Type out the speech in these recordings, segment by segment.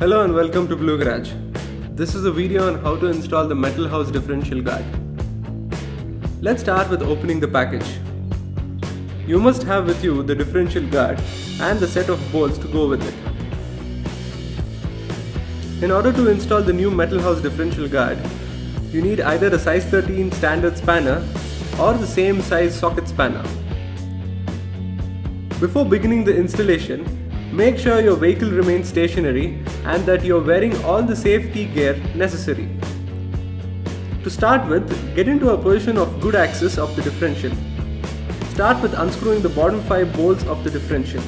Hello and welcome to Blue Garage. This is a video on how to install the Metal House Differential Guard. Let's start with opening the package. You must have with you the differential guard and the set of bolts to go with it. In order to install the new Metal House Differential Guard, you need either a size 13 standard spanner or the same size socket spanner. Before beginning the installation, make sure your vehicle remains stationary and that you are wearing all the safety gear necessary. To start with, get into a position of good access of the differential. Start with unscrewing the bottom 5 bolts of the differential.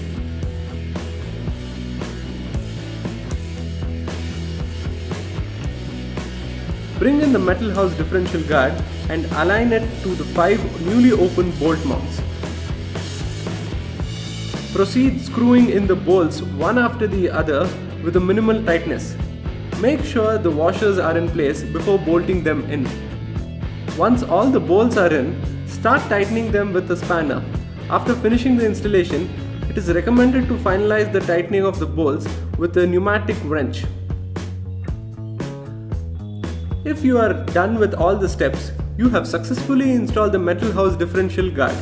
Bring in the Metal House Differential Guard and align it to the 5 newly opened bolt mounts. Proceed screwing in the bolts one after the other with a minimal tightness. Make sure the washers are in place before bolting them in. Once all the bolts are in, start tightening them with a spanner. After finishing the installation, it is recommended to finalize the tightening of the bolts with a pneumatic wrench. If you are done with all the steps, you have successfully installed the Metal House Differential Guard.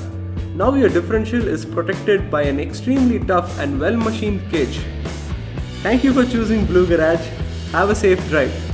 Now your differential is protected by an extremely tough and well-machined cage. Thank you for choosing Blue Garage. Have a safe drive.